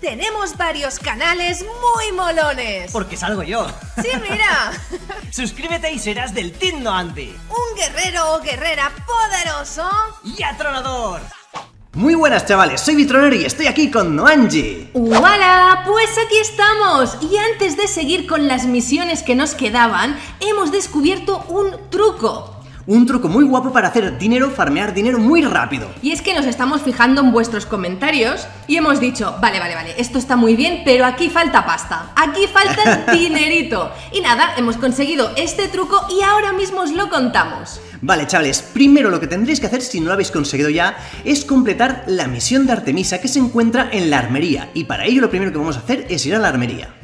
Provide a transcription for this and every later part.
Tenemos varios canales muy molones. Porque salgo yo. Sí, mira. Suscríbete y serás del Team Noangy. Un guerrero o guerrera poderoso y atronador. Muy buenas, chavales, soy Betroner y estoy aquí con Noangy. ¡Hola! Pues aquí estamos. Y antes de seguir con las misiones que nos quedaban, hemos descubierto un truco. Un truco muy guapo para hacer dinero, farmear dinero muy rápido. Y es que nos estamos fijando en vuestros comentarios y hemos dicho, vale, esto está muy bien, pero aquí falta pasta, aquí falta dinerito. Y nada, hemos conseguido este truco y ahora mismo os lo contamos. Vale, chavales, primero lo que tendréis que hacer, si no lo habéis conseguido ya, es completar la misión de Artemisa que se encuentra en la armería. Y para ello lo primero que vamos a hacer es ir a la armería.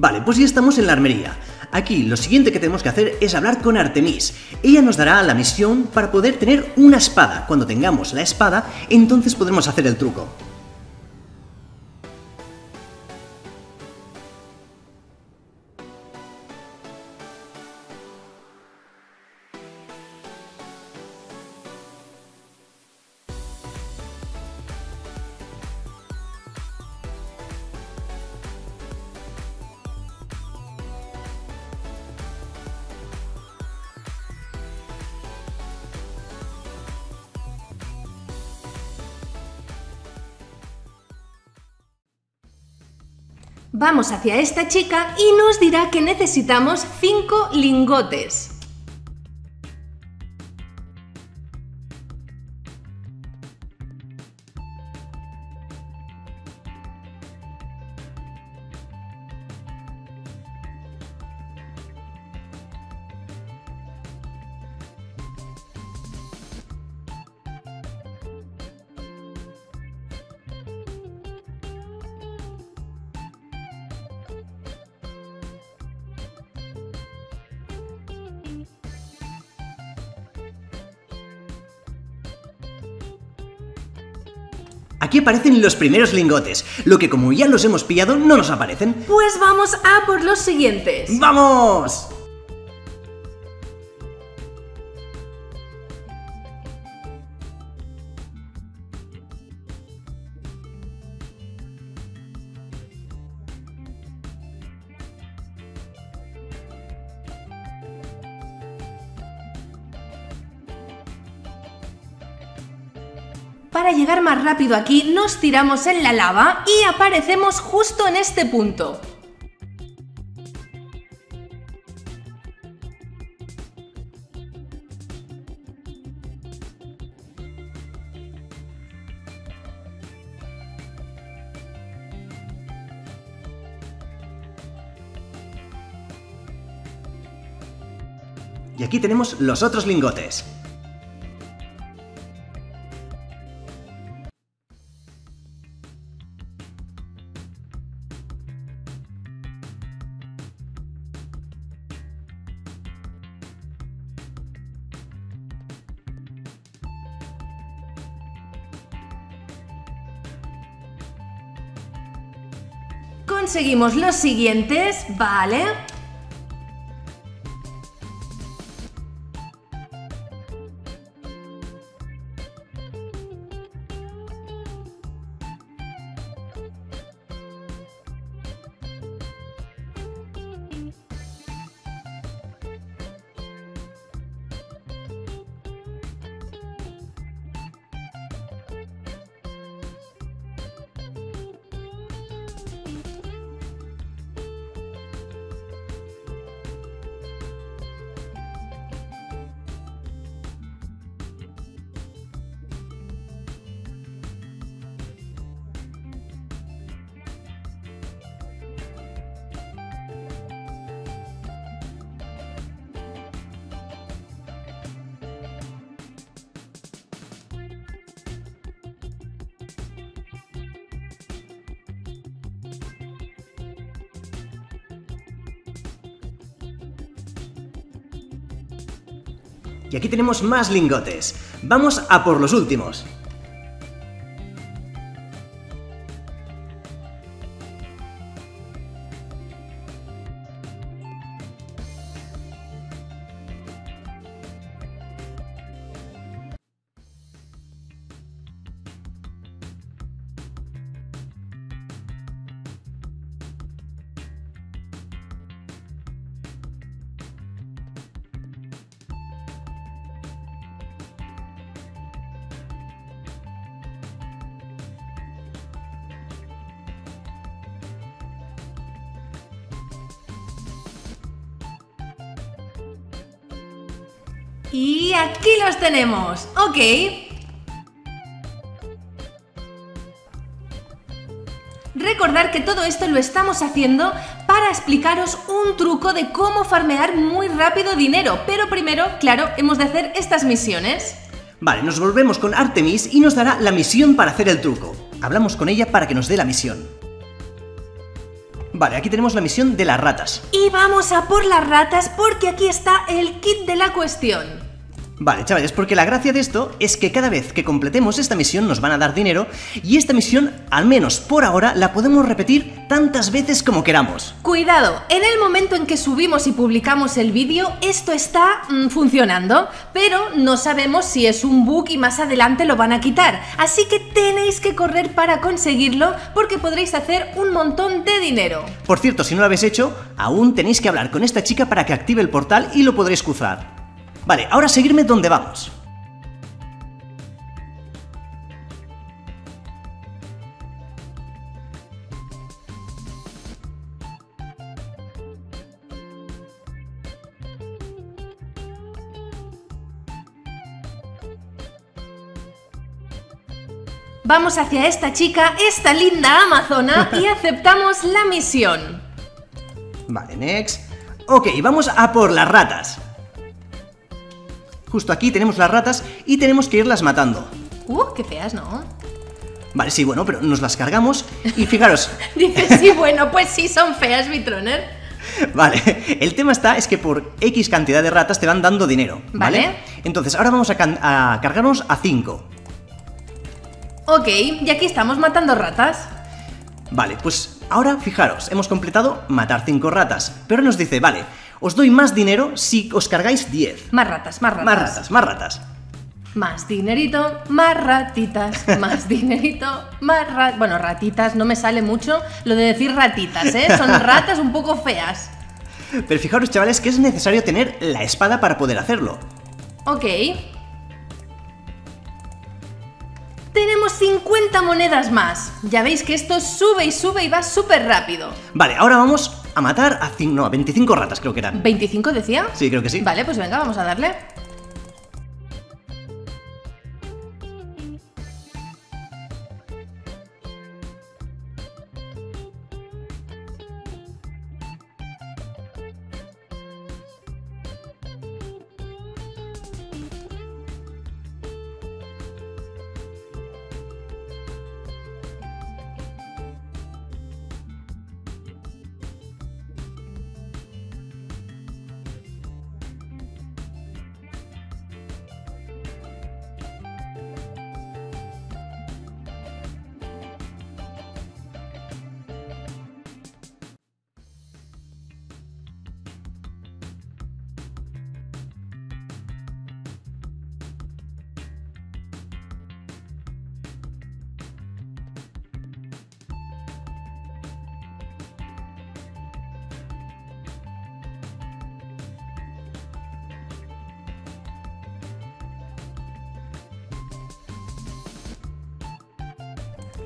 Vale, pues ya estamos en la armería. Aquí lo siguiente que tenemos que hacer es hablar con Artemis. Ella nos dará la misión para poder tener una espada. Cuando tengamos la espada, entonces podremos hacer el truco. Vamos hacia esta chica y nos dirá que necesitamos 5 lingotes. Aquí aparecen los primeros lingotes, lo que como ya los hemos pillado no nos aparecen. Pues vamos a por los siguientes. ¡Vamos! Para llegar más rápido aquí, nos tiramos en la lava y aparecemos justo en este punto. Y aquí tenemos los otros lingotes. Conseguimos los siguientes, vale. Y aquí tenemos más lingotes. Vamos a por los últimos. Y aquí los tenemos, ok. Recordad que todo esto lo estamos haciendo para explicaros un truco de cómo farmear muy rápido dinero, pero primero, claro, hemos de hacer estas misiones. Vale, nos volvemos con Artemis y nos dará la misión para hacer el truco. Hablamos con ella para que nos dé la misión. Vale, aquí tenemos la misión de las ratas. Y vamos a por las ratas porque aquí está el kit de la cuestión. Vale, chavales, porque la gracia de esto es que cada vez que completemos esta misión nos van a dar dinero y esta misión, al menos por ahora, la podemos repetir tantas veces como queramos. Cuidado, en el momento en que subimos y publicamos el vídeo, esto está funcionando, pero no sabemos si es un bug y más adelante lo van a quitar. Así que tenéis que correr para conseguirlo porque podréis hacer un montón de dinero. Por cierto, si no lo habéis hecho, aún tenéis que hablar con esta chica para que active el portal y lo podréis cruzar. Vale, ahora seguirme donde vamos. Vamos hacia esta chica, esta linda amazona, y aceptamos la misión. Vale, next. Ok, vamos a por las ratas. Justo aquí tenemos las ratas y tenemos que irlas matando. Qué feas, ¿no? Vale, sí, bueno, pero nos las cargamos y fijaros. Dices, sí, bueno, pues sí, son feas, Betroner. Vale, el tema está es que por X cantidad de ratas te van dando dinero, ¿vale? Entonces, ahora vamos a cargarnos a 5. Ok, y aquí estamos matando ratas. Vale, pues ahora, fijaros, hemos completado matar 5 ratas. Pero nos dice, vale, os doy más dinero si os cargáis 10. Más ratas, más ratas. Más ratas, más ratas. Más dinerito, más ratitas, más dinerito, más ratitas. Bueno, ratitas, no me sale mucho lo de decir ratitas, ¿eh? Son ratas un poco feas. Pero fijaros, chavales, que es necesario tener la espada para poder hacerlo. Ok. Tenemos 50 monedas más. Ya veis que esto sube y sube y va súper rápido. Vale, ahora vamos a matar a 25 ratas, creo que eran. ¿25 decía? Sí, creo que sí. Vale, pues venga, vamos a darle.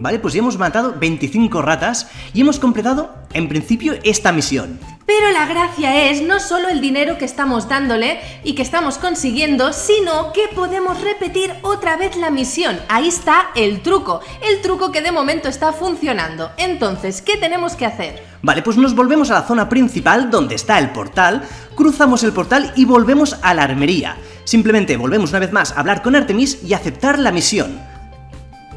Vale, pues ya hemos matado 25 ratas y hemos completado, en principio, esta misión. Pero la gracia es no solo el dinero que estamos dándole y que estamos consiguiendo, sino que podemos repetir otra vez la misión. Ahí está el truco que de momento está funcionando. Entonces, ¿qué tenemos que hacer? Vale, pues nos volvemos a la zona principal donde está el portal, cruzamos el portal y volvemos a la armería. Simplemente volvemos una vez más a hablar con Artemis y aceptar la misión.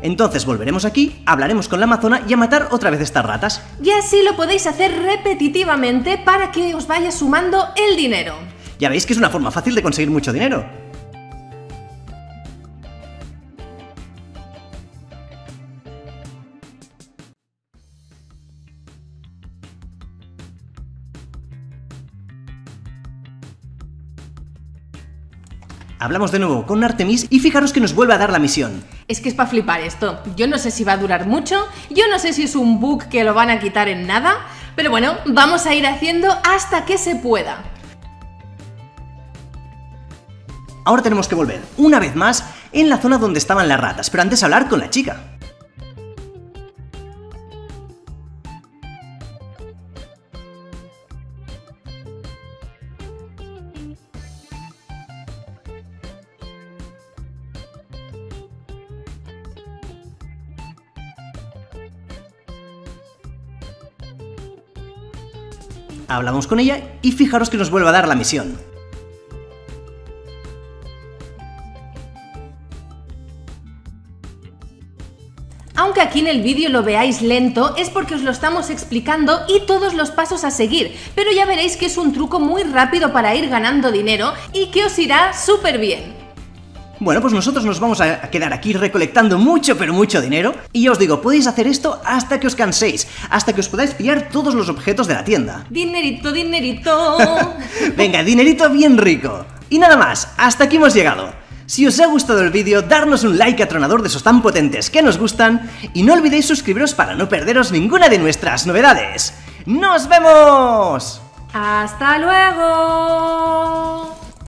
Entonces volveremos aquí, hablaremos con la amazona y a matar otra vez estas ratas. Y así lo podéis hacer repetitivamente para que os vaya sumando el dinero. Ya veis que es una forma fácil de conseguir mucho dinero. Hablamos de nuevo con Artemis y fijaros que nos vuelve a dar la misión. Es que es para flipar esto. Yo no sé si va a durar mucho, yo no sé si es un bug que lo van a quitar en nada, pero bueno, vamos a ir haciendo hasta que se pueda. Ahora tenemos que volver, una vez más, en la zona donde estaban las ratas, pero antes hablar con la chica. Hablamos con ella y fijaros que nos vuelve a dar la misión. Aunque aquí en el vídeo lo veáis lento, es porque os lo estamos explicando y todos los pasos a seguir, pero ya veréis que es un truco muy rápido para ir ganando dinero y que os irá súper bien. Bueno, pues nosotros nos vamos a quedar aquí recolectando mucho, pero mucho dinero. Y ya os digo, podéis hacer esto hasta que os canséis, hasta que os podáis pillar todos los objetos de la tienda. Dinerito, dinerito. Venga, dinerito bien rico. Y nada más, hasta aquí hemos llegado. Si os ha gustado el vídeo, darnos un like atronador de esos tan potentes que nos gustan. Y no olvidéis suscribiros para no perderos ninguna de nuestras novedades. ¡Nos vemos! ¡Hasta luego!